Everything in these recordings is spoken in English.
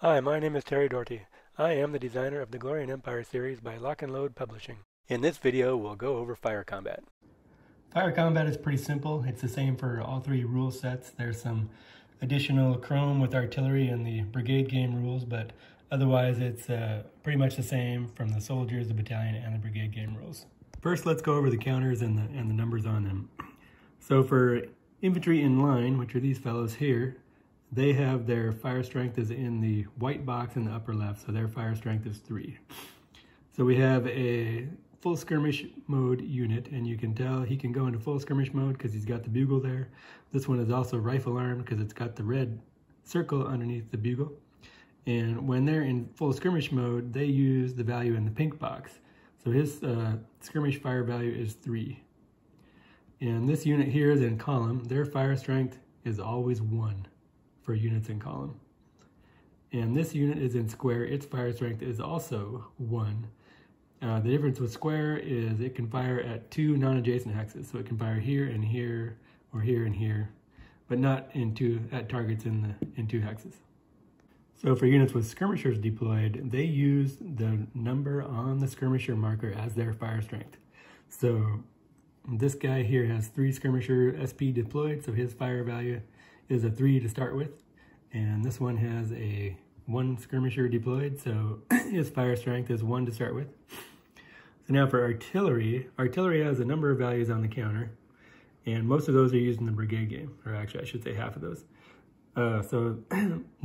Hi, my name is Terry Doherty. I am the designer of the Glory and Empire series by Lock and Load Publishing. In this video, we'll go over fire combat. Fire combat is pretty simple. It's the same for all three rule sets. There's some additional chrome with artillery and the brigade game rules, but otherwise it's pretty much the same from the soldiers, the battalion, and the brigade game rules. First, let's go over the counters and the numbers on them. So for infantry in line, which are these fellows here, they have their fire strength is in the white box in the upper left, so their fire strength is 3. So we have a full skirmish mode unit, and you can tell he can go into full skirmish mode because he's got the bugle there. This one is also rifle armed because it's got the red circle underneath the bugle. And when they're in full skirmish mode, they use the value in the pink box. So his skirmish fire value is 3. And this unit here is in column. Their fire strength is always 1. For units in column. And this unit is in square, its fire strength is also 1. The difference with square is it can fire at 2 non-adjacent axes, so it can fire here and here, or here and here, but not at targets in 2 axes. So for units with skirmishers deployed, they use the number on the skirmisher marker as their fire strength. So this guy here has 3 skirmisher SP deployed, so his fire value is a 3 to start with, and this one has a 1 skirmisher deployed, so his fire strength is 1 to start with. So now for artillery, artillery has a number of values on the counter, and most of those are used in the brigade game, or actually I should say half of those. So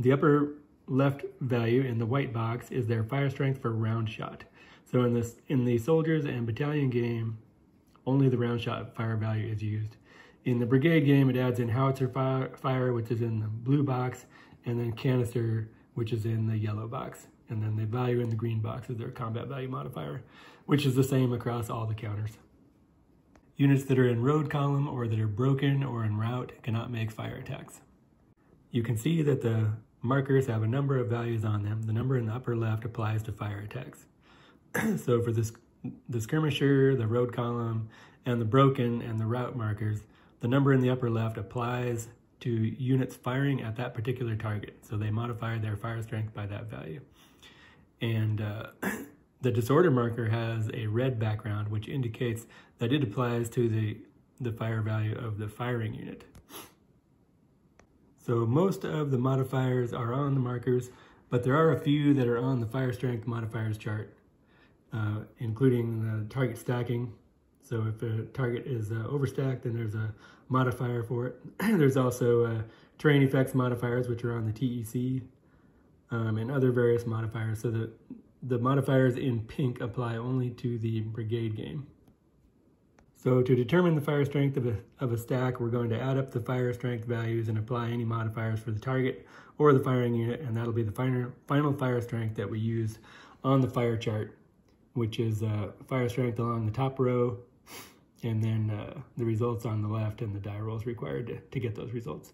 the upper left value in the white box is their fire strength for round shot. So in the soldiers and battalion game, only the round shot fire value is used. In the brigade game, it adds in howitzer fire, which is in the blue box, and then canister, which is in the yellow box. And then the value in the green box is their combat value modifier, which is the same across all the counters. Units that are in road column or that are broken or en route cannot make fire attacks. You can see that the markers have a number of values on them. The number in the upper left applies to fire attacks. So for the skirmisher, the road column, and the broken and the route markers, the number in the upper left applies to units firing at that particular target, so they modify their fire strength by that value. And the disorder marker has a red background, which indicates that it applies to the fire value of the firing unit. So most of the modifiers are on the markers, but there are a few that are on the fire strength modifiers chart, including the target stacking. So if a target is overstacked, then there's a modifier for it. There's also terrain effects modifiers, which are on the TEC, and other various modifiers. So the modifiers in pink apply only to the brigade game. So to determine the fire strength of a stack, we're going to add up the fire strength values and apply any modifiers for the target or the firing unit, and that'll be the final fire strength that we use on the fire chart, which is fire strength along the top row, and then the results on the left and the die rolls required to get those results.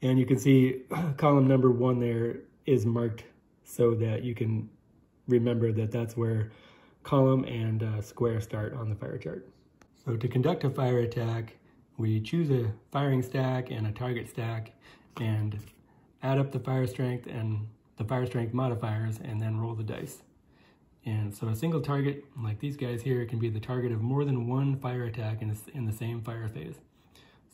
And you can see column number 1 there is marked so that you can remember that that's where column and square start on the fire chart. So to conduct a fire attack, we choose a firing stack and a target stack and add up the fire strength and the fire strength modifiers and then roll the dice. And so a single target, like these guys here, can be the target of more than 1 fire attack in the same fire phase.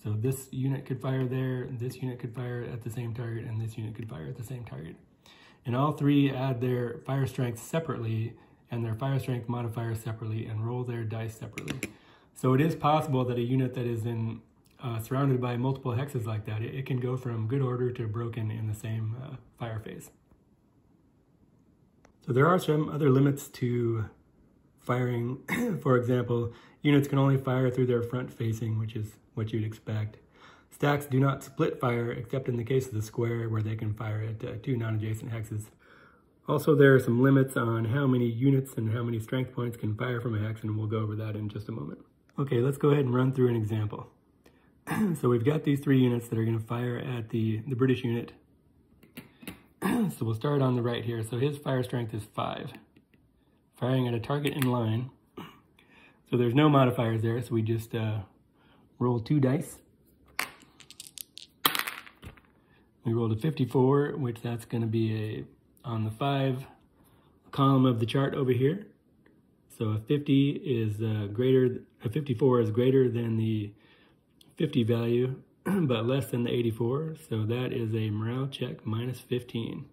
So this unit could fire there, this unit could fire at the same target, and this unit could fire at the same target. And all 3 add their fire strength separately and their fire strength modifier separately and roll their dice separately. So it is possible that a unit that is in surrounded by multiple hexes like that, it can go from good order to broken in the same fire phase. So there are some other limits to firing. For example, units can only fire through their front facing, which is what you'd expect. Stacks do not split fire, except in the case of the square, where they can fire at 2 non-adjacent hexes. Also, there are some limits on how many units and how many strength points can fire from a hex, and we'll go over that in just a moment. Okay, let's go ahead and run through an example. So we've got these 3 units that are going to fire at the British unit. So we'll start on the right here. So his fire strength is 5. Firing at a target in line. So there's no modifiers there, so we just roll 2 dice. We rolled a 54, which that's going to be a on the 5 column of the chart over here. So a 50 is a 54 is greater than the 50 value, but less than the 84. So that is a morale check, minus 15.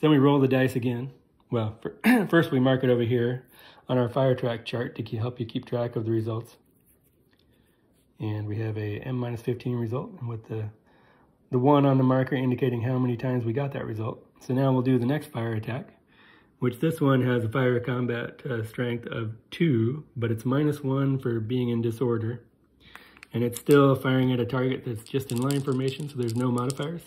Then we roll the dice again. Well, first we mark it over here on our fire track chart to help you keep track of the results. And we have a M minus 15 result, and with the 1 on the marker indicating how many times we got that result. So now we'll do the next fire attack, which this one has a fire combat strength of 2, but it's minus 1 for being in disorder. And it's still firing at a target that's just in line formation, so there's no modifiers.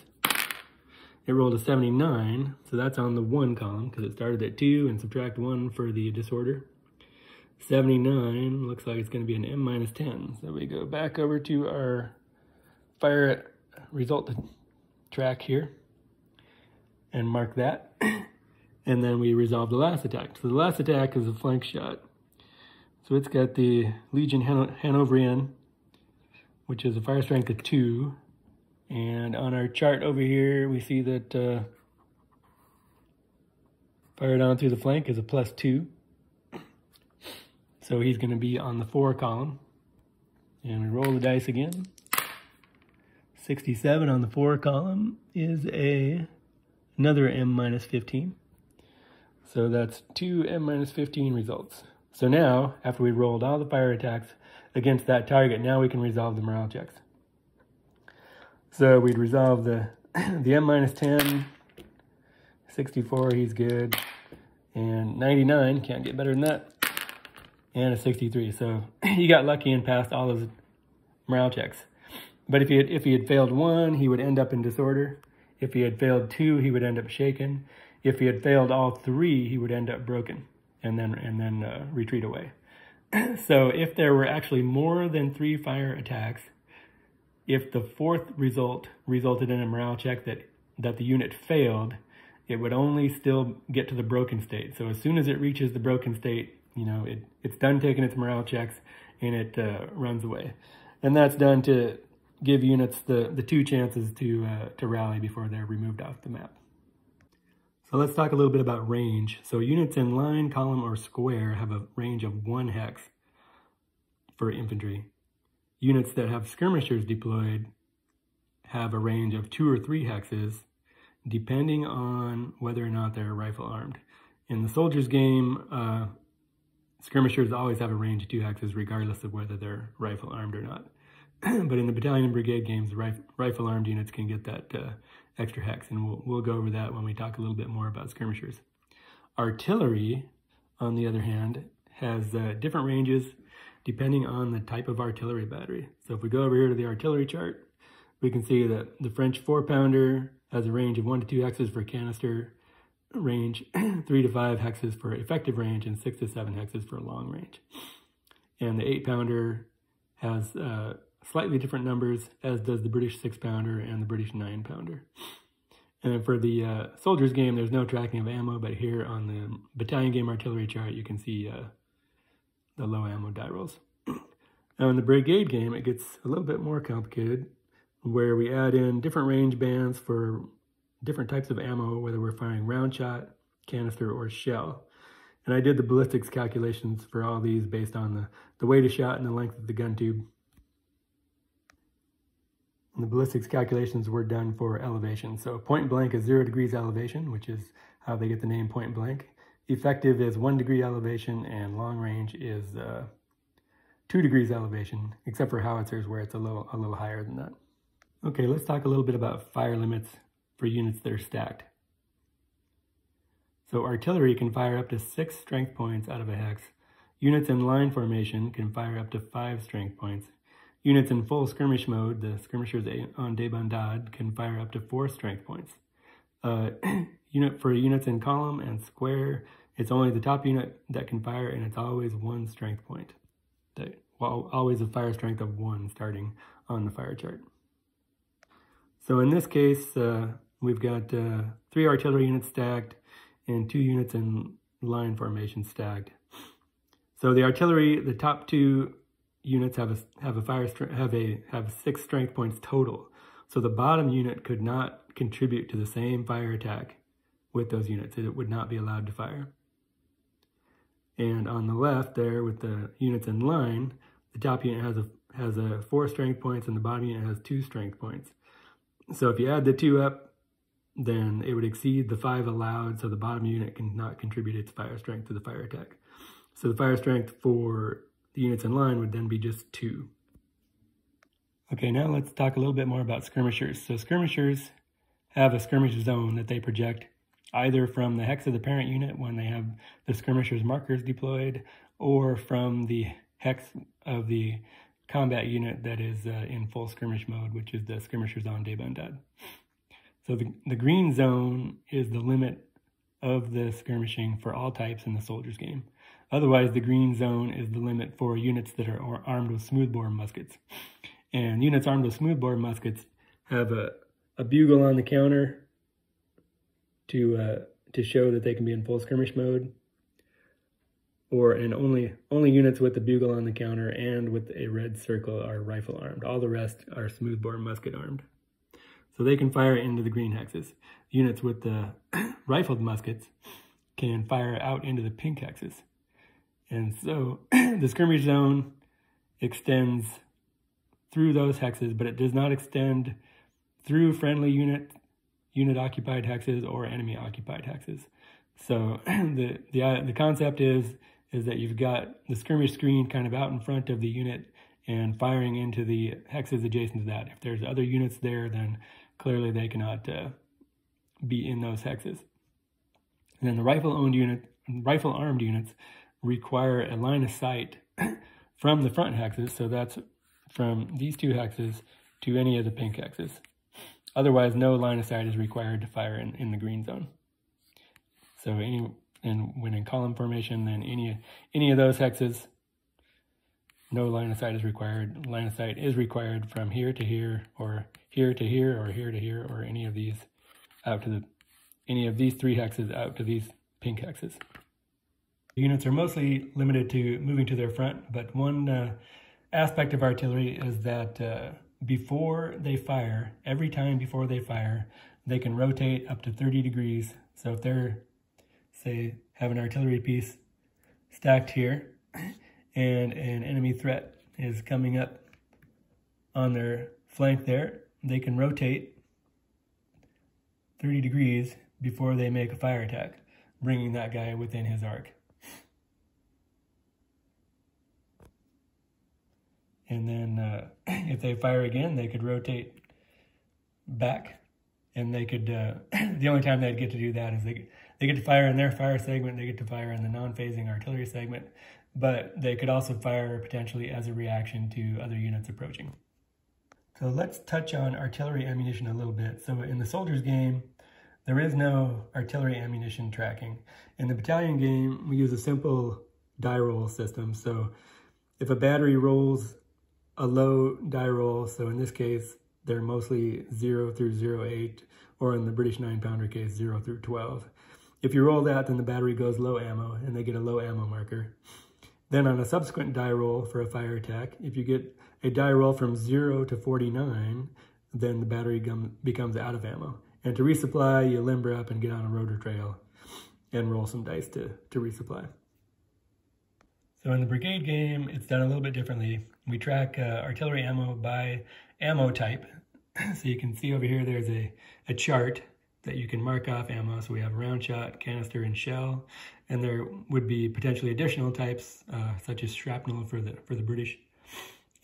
It rolled a 79, so that's on the 1 column, because it started at 2 and subtract 1 for the disorder. 79 looks like it's going to be an M minus 10. So we go back over to our fire result track here and mark that. And then we resolve the last attack. So the last attack is a flank shot. So it's got the Legion Hanoverian, which is a fire strength of 2. And on our chart over here, we see that fired on through the flank is a plus 2. So he's going to be on the 4 column. And we roll the dice again. 67 on the 4 column is another M minus 15. So that's 2 M minus 15 results. So now, after we rolled all the fire attacks against that target, now we can resolve the morale checks. So we'd resolve the M minus 10, 64, he's good, and 99, can't get better than that, and a 63. So he got lucky and passed all those morale checks. But if he had failed 1, he would end up in disorder. If he had failed 2, he would end up shaken. If he had failed all 3, he would end up broken and then retreat away. So if there were actually more than 3 fire attacks, if the 4th result resulted in a morale check that the unit failed, it would only still get to the broken state. So as soon as it reaches the broken state, you know, it's done taking its morale checks and it runs away. And that's done to give units the 2 chances to rally before they're removed off the map. So let's talk a little bit about range. So units in line, column, or square have a range of 1 hex for infantry. Units that have skirmishers deployed have a range of 2 or 3 hexes, depending on whether or not they're rifle armed. In the soldiers game, skirmishers always have a range of 2 hexes, regardless of whether they're rifle armed or not. But in the battalion and brigade games, rifle armed units can get that extra hex, and we'll go over that when we talk a little bit more about skirmishers. Artillery, on the other hand, has different ranges depending on the type of artillery battery. So if we go over here to the artillery chart, we can see that the French 4-pounder has a range of 1 to 2 hexes for canister range, 3 to 5 hexes for effective range, and 6 to 7 hexes for long range. And the 8-pounder has slightly different numbers, as does the British 6-pounder and the British 9-pounder. And for the soldiers game, there's no tracking of ammo, but here on the battalion game artillery chart, you can see the low ammo die rolls. Now in the brigade game, it gets a little bit more complicated, where we add in different range bands for different types of ammo, whether we're firing round shot, canister, or shell. And I did the ballistics calculations for all these based on the weight of shot and the length of the gun tube. And the ballistics calculations were done for elevation. So point blank is 0 degrees elevation, which is how they get the name point blank. Effective is 1 degree elevation, and long range is 2 degrees elevation, except for howitzers where it's a little higher than that. Okay, let's talk a little bit about fire limits for units that are stacked. So artillery can fire up to 6 strength points out of a hex. Units in line formation can fire up to 5 strength points. Units in full skirmish mode, the skirmishers on débandade, can fire up to 4 strength points. For units in column and square, it's only the top unit that can fire, and it's always 1 strength point. Always a fire strength of 1 starting on the fire chart. So in this case, we've got 3 artillery units stacked and 2 units in line formation stacked. So the artillery, the top 2 units have 6 strength points total. So the bottom unit could not contribute to the same fire attack with those units. It would not be allowed to fire. And on the left there with the units in line, the top unit has 4 strength points and the bottom unit has 2 strength points. So if you add the 2 up, then it would exceed the 5 allowed, so the bottom unit cannot contribute its fire strength to the fire attack. So the fire strength for the units in line would then be just 2. Okay, now let's talk a little bit more about skirmishers. So skirmishers have a skirmish zone that they project either from the hex of the parent unit when they have the skirmisher's markers deployed, or from the hex of the combat unit that is in full skirmish mode, which is the skirmisher's on Day of Undead. So the green zone is the limit of the skirmishing for all types in the soldier's game. Otherwise, the green zone is the limit for units that are armed with smoothbore muskets. And units armed with smoothbore muskets have a bugle on the counter to show that they can be in full skirmish mode. Only units with the bugle on the counter and with a red circle are rifle armed. All the rest are smoothbore musket armed. So they can fire into the green hexes. Units with the rifled muskets can fire out into the pink hexes. And so the skirmish zone extends through those hexes, but it does not extend through friendly unit-occupied hexes or enemy-occupied hexes. So the concept is that you've got the skirmish screen kind of out in front of the unit and firing into the hexes adjacent to that. If there's other units there, then clearly they cannot be in those hexes. And then the rifle-armed units require a line of sight from the front hexes, so that's from these 2 hexes to any of the pink hexes. Otherwise, no line of sight is required to fire in the green zone. So when in column formation, then any of those hexes, no line of sight is required. Line of sight is required from here to here, or here to here, or here to here, or any of these out to any of these 3 hexes out to these pink hexes. The units are mostly limited to moving to their front, but one aspect of artillery is that before they fire, every time before they fire, they can rotate up to 30 degrees. So if they're, say, have an artillery piece stacked here and an enemy threat is coming up on their flank there, they can rotate 30 degrees before they make a fire attack, bringing that guy within his arc. And then if they fire again, they could rotate back, and they could, the only time they'd get to do that is they get to fire in their fire segment, they get to fire in the non-phasing artillery segment, but they could also fire potentially as a reaction to other units approaching. So let's touch on artillery ammunition a little bit. So in the soldier's game, there is no artillery ammunition tracking. In the battalion game, we use a simple die roll system. So if a battery rolls a low die roll, so in this case, they're mostly 0 through 0.8, or in the British 9-pounder case, 0 through 12. If you roll that, then the battery goes low ammo, and they get a low ammo marker. Then on a subsequent die roll for a fire attack, if you get a die roll from 0 to 49, then the battery becomes out of ammo. And to resupply, you limber up and get on a rotor trail and roll some dice to resupply. So in the brigade game, it's done a little bit differently. We track artillery ammo by ammo type. So you can see over here there's a chart that you can mark off ammo. So we have round shot, canister, and shell. And there would be potentially additional types, such as shrapnel for the British.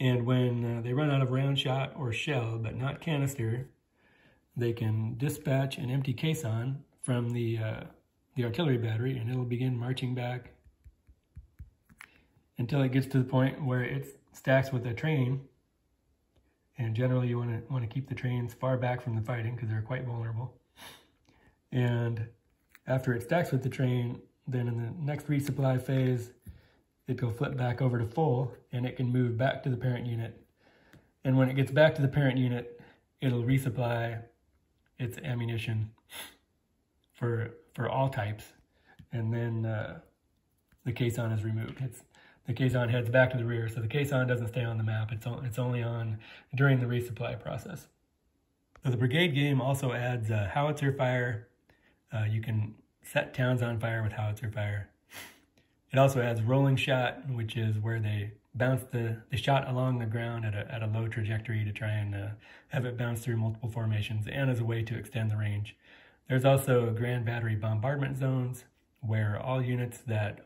And when they run out of round shot or shell, but not canister, they can dispatch an empty caisson from the artillery battery, and it'll begin marching back until it gets to the point where it stacks with a train. And generally you want to keep the trains far back from the fighting because they're quite vulnerable. And after it stacks with the train, then in the next resupply phase, it will flip back over to full and it can move back to the parent unit. And when it gets back to the parent unit, it'll resupply its ammunition for all types. And then the caisson is removed. The caisson heads back to the rear, so the caisson doesn't stay on the map. It's only on during the resupply process. So the brigade game also adds howitzer fire. You can set towns on fire with howitzer fire. It also adds rolling shot, which is where they bounce the shot along the ground at a low trajectory to try and have it bounce through multiple formations, and as a way to extend the range. There's also grand battery bombardment zones, where all units that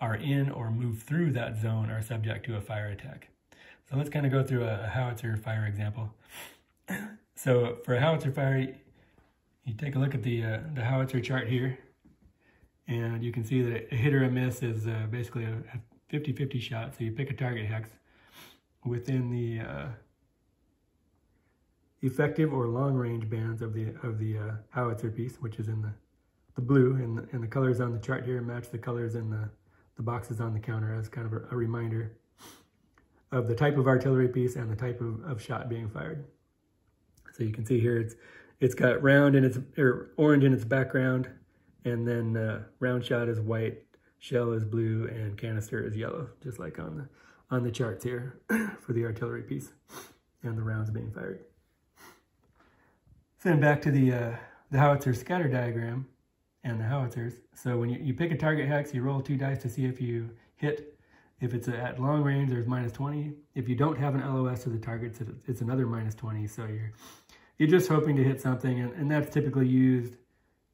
are in or move through that zone are subject to a fire attack. So let's kind of go through a howitzer fire example. So for a howitzer fire, you take a look at the howitzer chart here, and you can see that a hit or a miss is basically a 50-50 shot. So you pick a target hex within the effective or long-range bands of the howitzer piece, which is in the blue, and the colors on the chart here match the colors in the boxes on the counter as kind of a reminder of the type of artillery piece and the type of shot being fired. So you can see here it's got round in its, or orange in its background, and then round shot is white, shell is blue, and canister is yellow, just like on the charts here for the artillery piece and the rounds being fired. So then back to the howitzer scatter diagram and the howitzers. So when you pick a target hex, you roll 2 dice to see if you hit. If it's at long range, there's -20. If you don't have an LOS to the targets, it's another -20. So you're just hoping to hit something, and that's typically used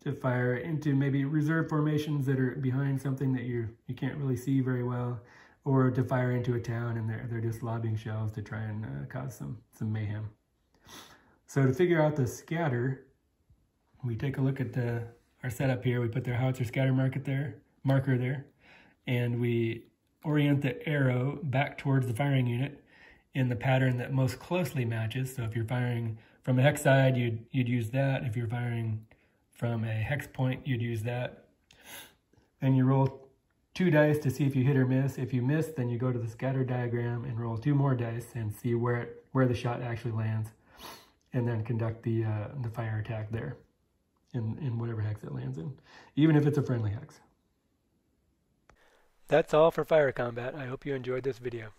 to fire into maybe reserve formations that are behind something that you can't really see very well, or to fire into a town, and they're just lobbing shells to try and cause some mayhem. So to figure out the scatter, we take a look at our setup here. We put their howitzer scatter marker there, and we orient the arrow back towards the firing unit in the pattern that most closely matches. So if you're firing from a hex side, you'd use that. If you're firing from a hex point, you'd use that. Then you roll 2 dice to see if you hit or miss. If you miss, then you go to the scatter diagram and roll 2 more dice and see where the shot actually lands, and then conduct the fire attack there in whatever hex it lands in, even if it's a friendly hex. That's all for fire combat. I hope you enjoyed this video.